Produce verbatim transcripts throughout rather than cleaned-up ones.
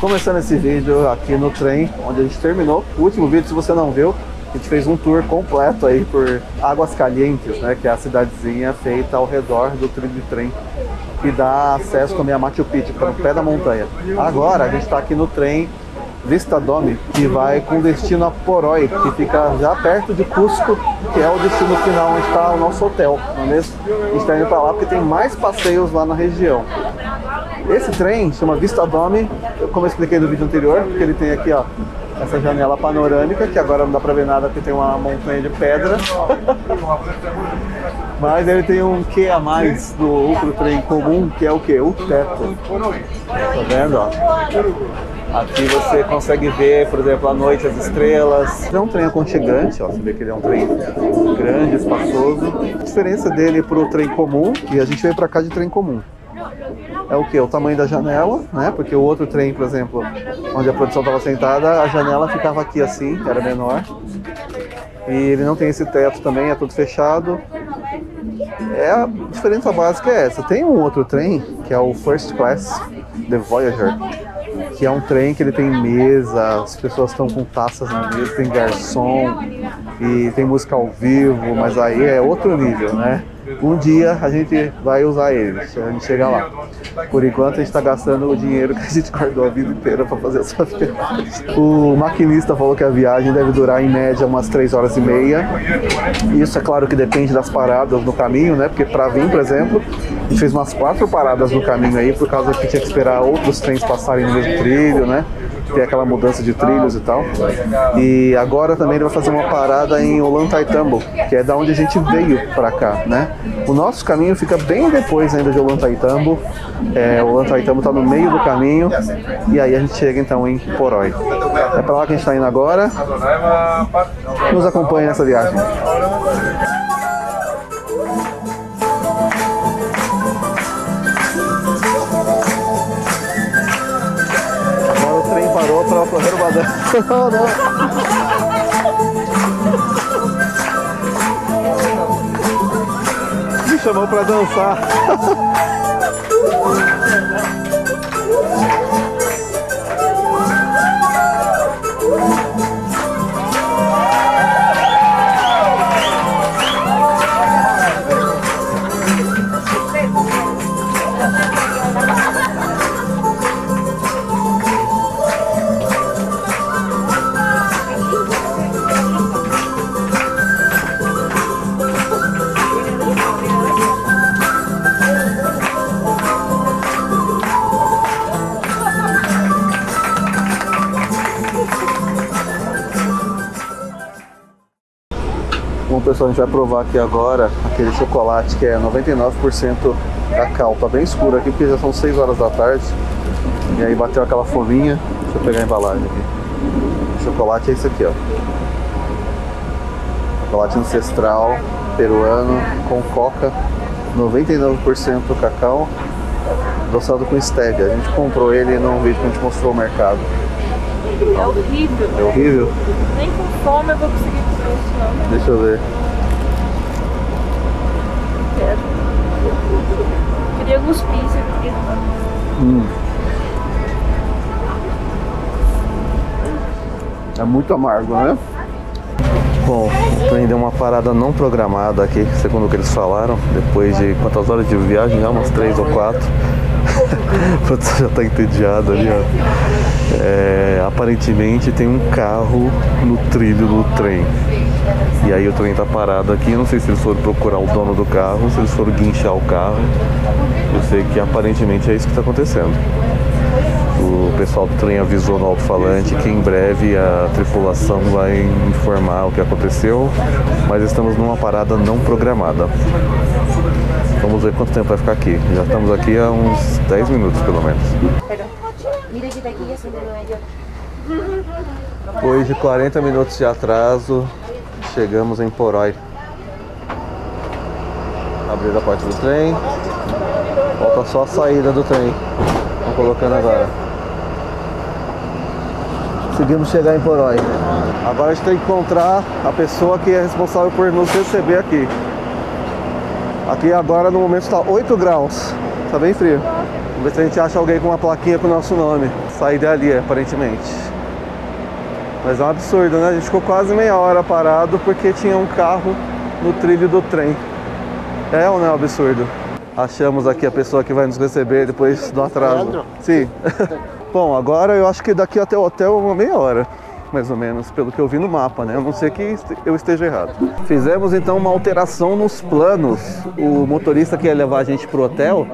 Começando esse vídeo aqui no trem, onde a gente terminou o último vídeo. Se você não viu, a gente fez um tour completo aí por Águas Calientes, né, que é a cidadezinha feita ao redor do trilho de trem, que dá acesso também a Machu Picchu, que é no pé da montanha. Agora a gente está aqui no trem Vistadome, que vai com destino a Poroy, que fica já perto de Cusco, que é o destino final onde está o nosso hotel, não é mesmo? A gente está indo para lá porque tem mais passeios lá na região. Esse trem chama Vistadome, como eu expliquei no vídeo anterior, porque ele tem aqui, ó, essa janela panorâmica, que agora não dá pra ver nada porque tem uma montanha de pedra. Mas ele tem um quê a mais do outro trem comum, que é o quê? O teto. Tá vendo, ó? Aqui você consegue ver, por exemplo, à noite as estrelas. É um trem aconchegante, ó. Você vê que ele é um trem grande, espaçoso. A diferença dele pro trem comum, e a gente veio pra cá de trem comum, é o que? O tamanho da janela, né? Porque o outro trem, por exemplo, onde a produção estava sentada, a janela ficava aqui assim, era menor. E ele não tem esse teto também, é tudo fechado. É, a diferença básica é essa. Tem um outro trem, que é o First Class, The Voyager, que é um trem que ele tem mesa, as pessoas estão com taças na mesa, tem garçom e tem música ao vivo, mas aí é outro nível, né? Um dia a gente vai usar ele, se a gente chegar lá. Por enquanto a gente está gastando o dinheiro que a gente guardou a vida inteira para fazer essa viagem. O maquinista falou que a viagem deve durar em média umas três horas e meia. Isso é claro que depende das paradas no caminho, né? Porque para vir, por exemplo, a gente fez umas quatro paradas no caminho aí, por causa que tinha que esperar outros trens passarem no mesmo trilho, né? Tem aquela mudança de trilhos e tal. E agora também ele vai fazer uma parada em Ollantaytambo, que é da onde a gente veio para cá, né? O nosso caminho fica bem depois ainda de Ollantaytambo. É, Ollantaytambo está no meio do caminho. E aí a gente chega então em Poroy. É para lá que a gente está indo agora. Nos acompanhe nessa viagem. Agora o trem parou para correr o badão. Chamou pra dançar. Pessoal, a gente vai provar aqui agora aquele chocolate que é noventa e nove por cento cacau. Tá bem escuro aqui porque já são seis horas da tarde. E aí bateu aquela fominha. Deixa eu pegar a embalagem aqui. O chocolate é isso aqui, ó. Chocolate ancestral peruano com coca, noventa e nove por cento cacau, adoçado com stevia. A gente comprou ele num vídeo que a gente mostrou o mercado. É horrível. É horrível? Nem com fome eu vou conseguir comer isso, não. Deixa eu ver. Quero. Queria cuspir isso aqui. Hum. É muito amargo, né? Bom, o trem deu uma parada não programada aqui, segundo o que eles falaram. Depois de quantas horas de viagem? Já umas três ou quatro. O pessoal já tá entediado ali, ó. É, aparentemente tem um carro no trilho do trem. E aí o trem tá parado aqui. Eu não sei se eles foram procurar o dono do carro, se eles foram guinchar o carro. Eu sei que aparentemente é isso que tá acontecendo. O pessoal do trem avisou no alto-falante que em breve a tripulação vai informar o que aconteceu, mas estamos numa parada não programada. Vamos ver quanto tempo vai ficar aqui. Já estamos aqui há uns dez minutos pelo menos. Hoje, quarenta minutos de atraso, chegamos em Poroy. Abrir a porta do trem. Falta só a saída do trem. Estão colocando agora. Conseguimos chegar em Poroy. Agora a gente tem que encontrar a pessoa que é responsável por nos receber aqui. Aqui agora no momento está oito graus. Está bem frio. Vamos ver se a gente acha alguém com uma plaquinha com o nosso nome. Sair dali, aparentemente. Mas é um absurdo, né? A gente ficou quase meia hora parado porque tinha um carro no trilho do trem. É ou não é um absurdo? Achamos aqui a pessoa que vai nos receber depois do atraso. Sim. Bom, agora eu acho que daqui até o hotel é uma meia hora, mais ou menos, pelo que eu vi no mapa, né? A não ser que eu esteja errado. Fizemos então uma alteração nos planos. O motorista que ia levar a gente pro hotel,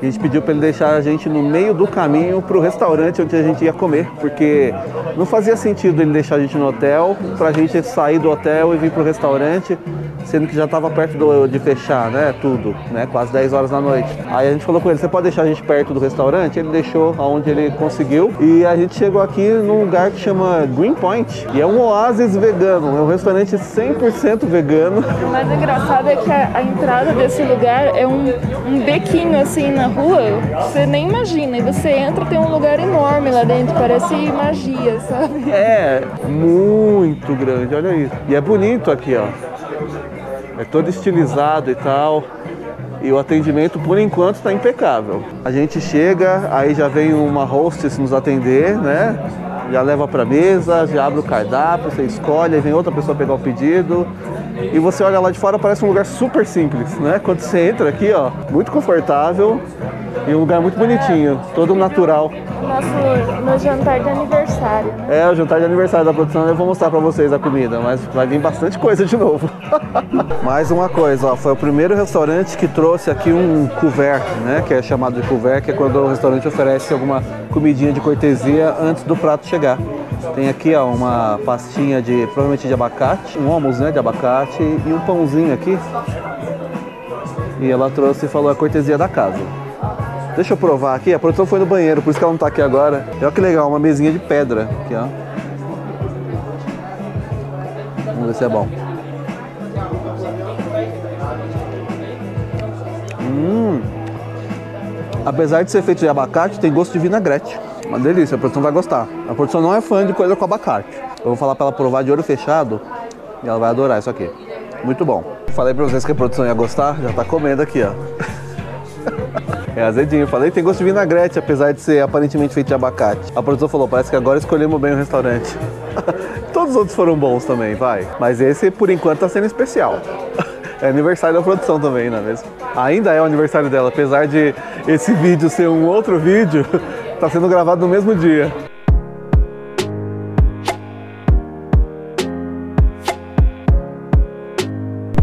a gente pediu para ele deixar a gente no meio do caminho pro restaurante onde a gente ia comer, porque não fazia sentido ele deixar a gente no hotel pra gente sair do hotel e vir pro restaurante, sendo que já estava perto do, de fechar, né? Tudo, né? Quase dez horas da noite. Aí a gente falou com ele: você pode deixar a gente perto do restaurante? Ele deixou aonde ele conseguiu e a gente chegou aqui num lugar que chama Green Point, e é um oásis vegano, é um restaurante cem por cento vegano. O mais engraçado é que a, a entrada desse lugar é um, um bequinho assim na rua, você nem imagina, e você entra, tem um lugar enorme lá dentro, parece magia, sabe? É, muito grande, olha isso. E é bonito aqui, ó. É todo estilizado e tal. E o atendimento, por enquanto, está impecável. A gente chega, aí já vem uma hostess nos atender, né? Já leva para mesa, já abre o cardápio, você escolhe, aí vem outra pessoa pegar o pedido. E você olha lá de fora, parece um lugar super simples, né? Quando você entra aqui, ó, muito confortável e um lugar muito bonitinho, todo natural. Nosso no jantar de aniversário. Né? É, o jantar de aniversário da produção, eu vou mostrar pra vocês a comida, mas vai vir bastante coisa de novo. Mais uma coisa, ó, foi o primeiro restaurante que trouxe aqui um couvert, né? Que é chamado de couvert, que é quando o restaurante oferece alguma comidinha de cortesia antes do prato chegar. Tem aqui, ó, uma pastinha de, provavelmente de abacate, um hummus, né, de abacate e um pãozinho aqui. E ela trouxe e falou: a cortesia da casa. Deixa eu provar aqui, a produção foi no banheiro, por isso que ela não tá aqui agora. E olha que legal, uma mesinha de pedra aqui, ó. Vamos ver se é bom. Hum. Apesar de ser feito de abacate, tem gosto de vinagrete. Uma delícia, a produção vai gostar. A produção não é fã de coisa com abacate. Eu vou falar pra ela provar de olho fechado e ela vai adorar isso aqui. Muito bom. Falei pra vocês que a produção ia gostar, já tá comendo aqui, ó. É azedinho, eu falei, tem gosto de vinagrete, apesar de ser aparentemente feito de abacate. A produção falou: parece que agora escolhemos bem o restaurante. Todos os outros foram bons também, vai. Mas esse, por enquanto, tá sendo especial. É aniversário da produção também, não é mesmo? Ainda é o aniversário dela, apesar de esse vídeo ser um outro vídeo, tá sendo gravado no mesmo dia.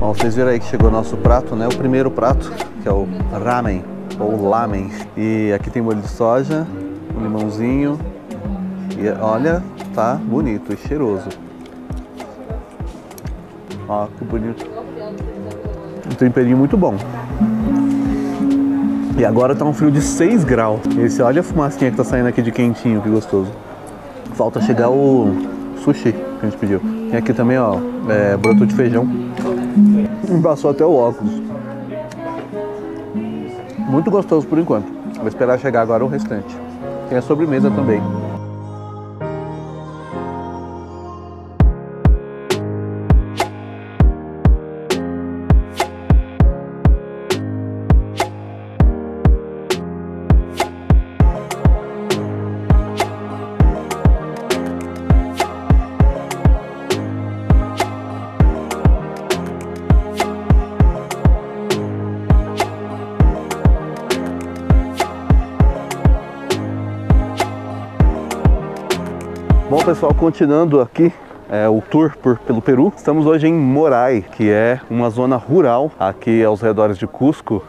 Bom, vocês viram aí que chegou o nosso prato, né? O primeiro prato, que é o ramen. Ou lamen. E aqui tem molho de soja, um limãozinho. E olha, tá bonito e cheiroso. Ó, que bonito. Um temperinho muito bom. E agora tá um frio de seis graus. Esse, olha a fumacinha que tá saindo aqui de quentinho, que gostoso. Falta chegar o sushi que a gente pediu. E aqui também, ó, é, broto de feijão. Embaçou até o óculos. Muito gostoso por enquanto. Vou esperar chegar agora o restante. Tem a sobremesa também. Bom, pessoal, continuando aqui é, o tour por, pelo Peru, estamos hoje em Moray, que é uma zona rural aqui aos redores de Cusco,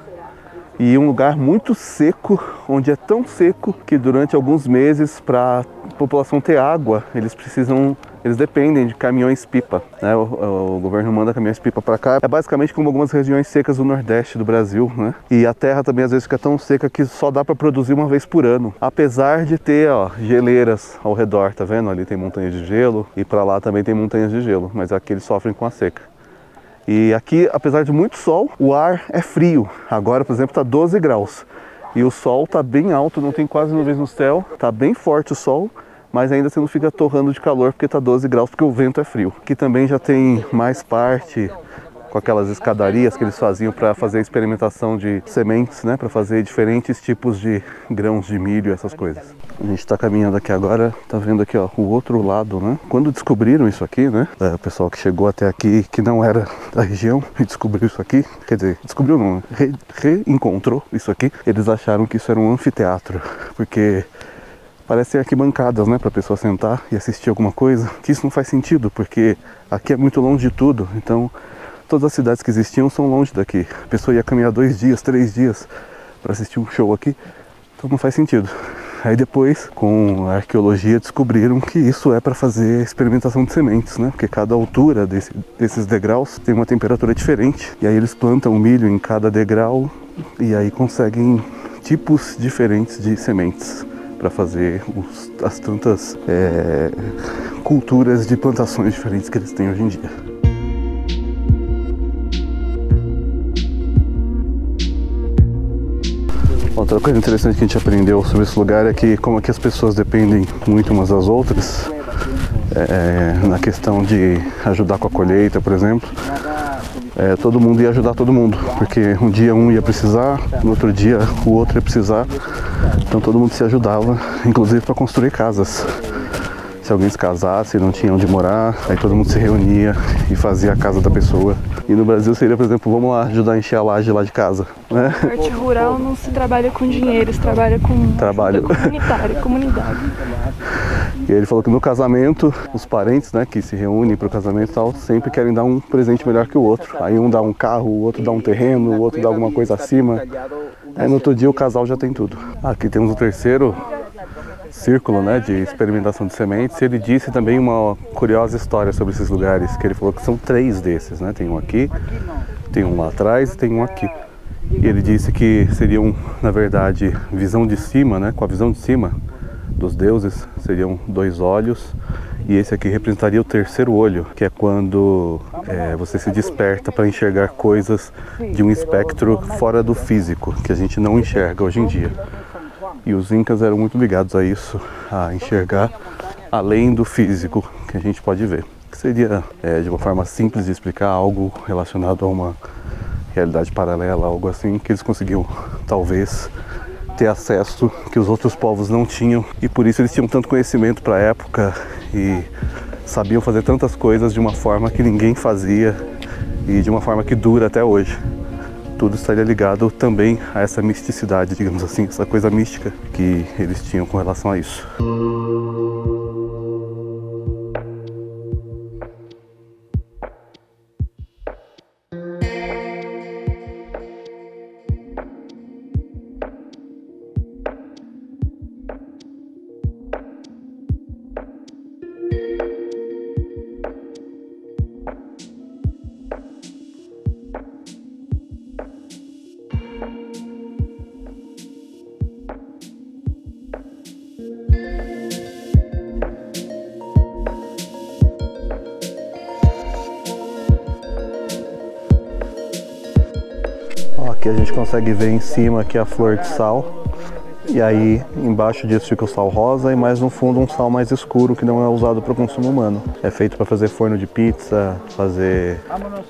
e um lugar muito seco, onde é tão seco que durante alguns meses, para a população ter água, eles precisam, eles dependem de caminhões-pipa, né? O, o governo manda caminhões-pipa para cá. É basicamente como algumas regiões secas do Nordeste do Brasil, né? E a terra também às vezes fica tão seca que só dá para produzir uma vez por ano. Apesar de ter, ó, geleiras ao redor, tá vendo? Ali tem montanhas de gelo e para lá também tem montanhas de gelo, mas aqui eles sofrem com a seca. E aqui, apesar de muito sol, o ar é frio. Agora, por exemplo, está doze graus. E o sol está bem alto, não tem quase nuvens no céu. Está bem forte o sol, mas ainda você não fica torrando de calor porque está doze graus, porque o vento é frio. Aqui também já tem mais parte com aquelas escadarias que eles faziam para fazer a experimentação de sementes, né, para fazer diferentes tipos de grãos de milho, essas coisas. A gente está caminhando aqui agora, tá vendo aqui, ó, o outro lado, né? Quando descobriram isso aqui, né, é, o pessoal que chegou até aqui, que não era da região, e descobriu isso aqui, quer dizer, descobriu não, re, reencontrou isso aqui, eles acharam que isso era um anfiteatro, porque parecem arquibancadas, né, para a pessoa sentar e assistir alguma coisa, que isso não faz sentido, porque aqui é muito longe de tudo, então todas as cidades que existiam são longe daqui. A pessoa ia caminhar dois dias, três dias para assistir um show aqui, então não faz sentido. Aí depois, com a arqueologia, descobriram que isso é para fazer experimentação de sementes, né? Porque cada altura desse, desses degraus tem uma temperatura diferente, e aí eles plantam milho em cada degrau, e aí conseguem tipos diferentes de sementes para fazer os, as tantas é, culturas de plantações diferentes que eles têm hoje em dia. Outra coisa interessante que a gente aprendeu sobre esse lugar é que como aqui as pessoas dependem muito umas das outras, é, na questão de ajudar com a colheita, por exemplo, é, todo mundo ia ajudar todo mundo, porque um dia um ia precisar, no outro dia o outro ia precisar, então todo mundo se ajudava, inclusive para construir casas. Se alguém se casasse, não tinha onde morar, aí todo mundo se reunia e fazia a casa da pessoa. E no Brasil seria, por exemplo, vamos lá ajudar a encher a laje lá de casa, né? Na parte rural não se trabalha com dinheiro, se trabalha com trabalho comunitário, comunidade. E ele falou que no casamento, os parentes, né, que se reúnem para o casamento e tal, sempre querem dar um presente melhor que o outro. Aí um dá um carro, o outro dá um terreno, o outro dá alguma coisa acima. Aí no outro dia o casal já tem tudo. Aqui temos o terceiro círculo, né, de experimentação de sementes. Ele disse também uma curiosa história sobre esses lugares, que ele falou que são três desses, né? Tem um aqui, tem um lá atrás e tem um aqui. E ele disse que seriam, na verdade, visão de cima, né? Com a visão de cima dos deuses, seriam dois olhos, e esse aqui representaria o terceiro olho, que é quando é, você se desperta para enxergar coisas de um espectro fora do físico, que a gente não enxerga hoje em dia. E os incas eram muito ligados a isso, a enxergar além do físico que a gente pode ver. Que seria, é, de uma forma simples de explicar, algo relacionado a uma realidade paralela, algo assim, que eles conseguiam, talvez, ter acesso que os outros povos não tinham. E por isso eles tinham tanto conhecimento para a época e sabiam fazer tantas coisas de uma forma que ninguém fazia e de uma forma que dura até hoje. Tudo estaria ligado também a essa misticidade, digamos assim, essa coisa mística que eles tinham com relação a isso. A gente consegue ver em cima aqui a flor de sal, e aí embaixo disso fica o sal rosa e mais no fundo um sal mais escuro que não é usado para o consumo humano. É feito para fazer forno de pizza, fazer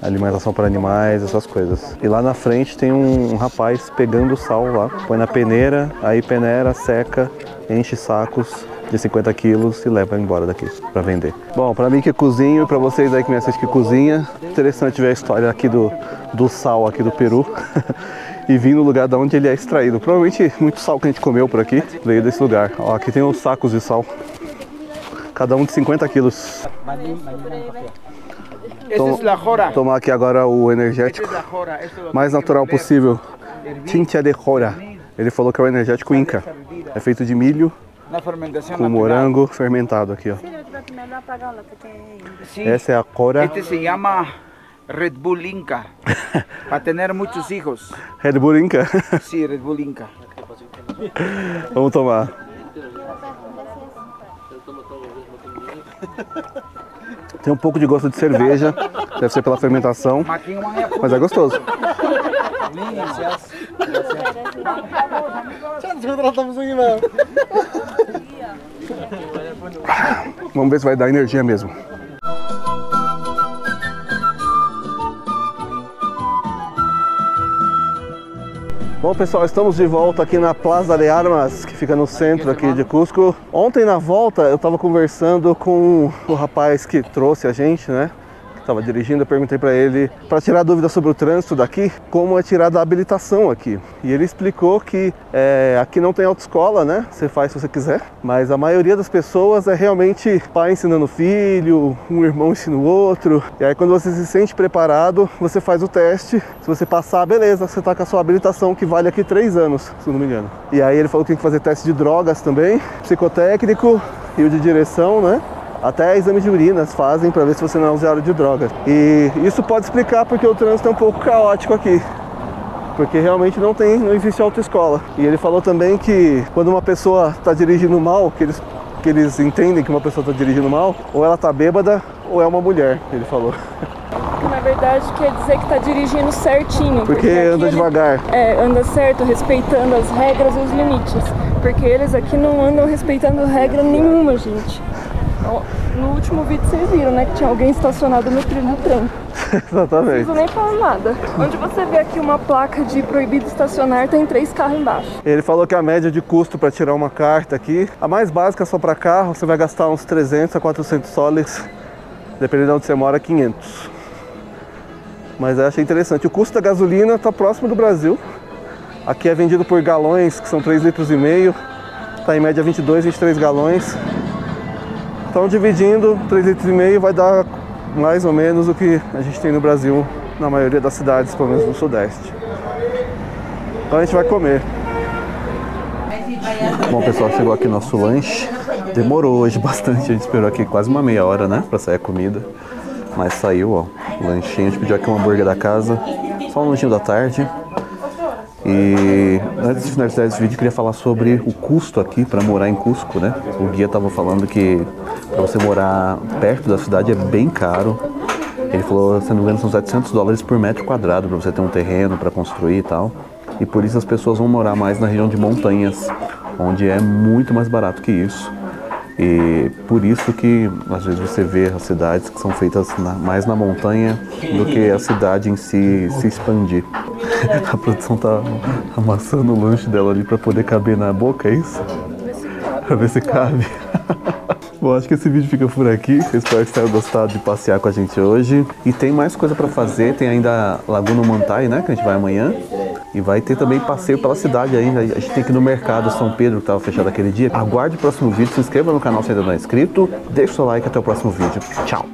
alimentação para animais, essas coisas. E lá na frente tem um, um rapaz pegando o sal lá, põe na peneira, aí peneira, seca, enche sacos de cinquenta quilos e leva embora daqui para vender. Bom, para mim que cozinho e para vocês aí que me assistem que cozinha, interessante ver a história aqui do, do sal aqui do Peru e vir no lugar de onde ele é extraído. Provavelmente muito sal que a gente comeu por aqui veio desse lugar. Ó, aqui tem os sacos de sal, cada um de cinquenta quilos. Tom, tomar aqui agora o energético mais natural possível, Tincha de Cora. Ele falou que é o energético inca, é feito de milho, com morango fermentado aqui, ó. Essa é a cora. Este se chama Red Bull Inca, para ter muitos filhos. Red Bull Inca? Sim, Red Bull Inca. Vamos tomar. Tem um pouco de gosto de cerveja, deve ser pela fermentação, mas é gostoso. Vamos ver se vai dar energia mesmo. Bom pessoal, estamos de volta aqui na Plaza de Armas, que fica no centro aqui de Cusco. Ontem na volta eu estava conversando com o rapaz que trouxe a gente, né? Que estava dirigindo, eu perguntei para ele, para tirar dúvidas sobre o trânsito daqui, como é tirar da habilitação aqui. E ele explicou que é, aqui não tem autoescola, né? Você faz se você quiser. Mas a maioria das pessoas é realmente pai ensinando filho, um irmão ensina o outro. E aí quando você se sente preparado, você faz o teste. Se você passar, beleza, você tá com a sua habilitação, que vale aqui três anos, se não me engano. E aí ele falou que tem que fazer teste de drogas também, psicotécnico e o de direção, né? Até exame de urinas fazem para ver se você não é usuário de drogas. E isso pode explicar porque o trânsito é um pouco caótico aqui. Porque realmente não tem, não existe autoescola. E ele falou também que quando uma pessoa está dirigindo mal, que eles, que eles entendem que uma pessoa está dirigindo mal, ou ela está bêbada ou é uma mulher, ele falou. Na verdade quer dizer que está dirigindo certinho. Porque, porque anda devagar. É, anda certo, respeitando as regras e os limites. Porque eles aqui não andam respeitando regra nenhuma, gente. No último vídeo vocês viram, né, que tinha alguém estacionado no trilho do trem. Exatamente. Não preciso nem falar nada. Onde você vê aqui uma placa de proibido estacionar, tem três carros embaixo. Ele falou que a média de custo para tirar uma carta aqui, a mais básica só para carro, você vai gastar uns trezentos a quatrocentos soles, dependendo de onde você mora, quinhentos. Mas eu achei interessante. O custo da gasolina está próximo do Brasil. Aqui é vendido por galões, que são três litros e meio. Está em média vinte e dois, vinte e três galões. Então dividindo, três litros e meio vai dar mais ou menos o que a gente tem no Brasil, na maioria das cidades, pelo menos no Sudeste. Então a gente vai comer. Bom pessoal, chegou aqui nosso lanche. Demorou hoje bastante, a gente esperou aqui quase uma meia hora, né, pra sair a comida. Mas saiu, ó, o lanchinho. A gente pediu aqui um hambúrguer da casa, só um lanchinho da tarde. E antes de finalizar esse vídeo, eu queria falar sobre o custo aqui para morar em Cusco, né? O guia estava falando que para você morar perto da cidade é bem caro. Ele falou, se não me engano, são setecentos dólares por metro quadrado para você ter um terreno para construir e tal. E por isso as pessoas vão morar mais na região de montanhas, onde é muito mais barato que isso. E por isso que às vezes você vê as cidades que são feitas na, mais na montanha do que a cidade em si se expandir. A produção tá amassando o lanche dela ali para poder caber na boca, é isso? Para ver se cabe. Bom, acho que esse vídeo fica por aqui. Espero que tenham gostado de passear com a gente hoje. E tem mais coisa para fazer. Tem ainda a Laguna Mantai, né? Que a gente vai amanhã. E vai ter também passeio pela cidade ainda. A gente tem que ir no Mercado São Pedro, que estava fechado aquele dia. Aguarde o próximo vídeo. Se inscreva no canal se ainda não é inscrito. Deixe o seu like. Até o próximo vídeo. Tchau!